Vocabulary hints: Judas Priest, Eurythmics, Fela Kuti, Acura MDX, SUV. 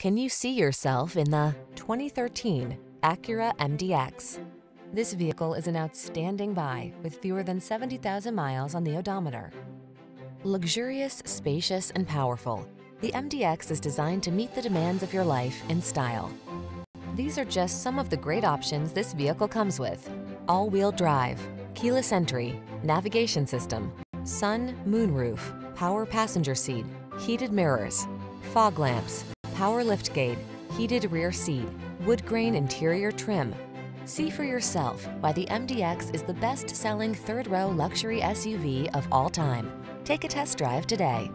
Can you see yourself in the 2013 Acura MDX? This vehicle is an outstanding buy with fewer than 70,000 miles on the odometer. Luxurious, spacious, and powerful, the MDX is designed to meet the demands of your life in style. These are just some of the great options this vehicle comes with: all-wheel drive, keyless entry, navigation system, sun, moonroof, power passenger seat, heated mirrors, fog lamps, power liftgate, heated rear seat, wood grain interior trim. See for yourself why the MDX is the best-selling third-row luxury SUV of all time. Take a test drive today.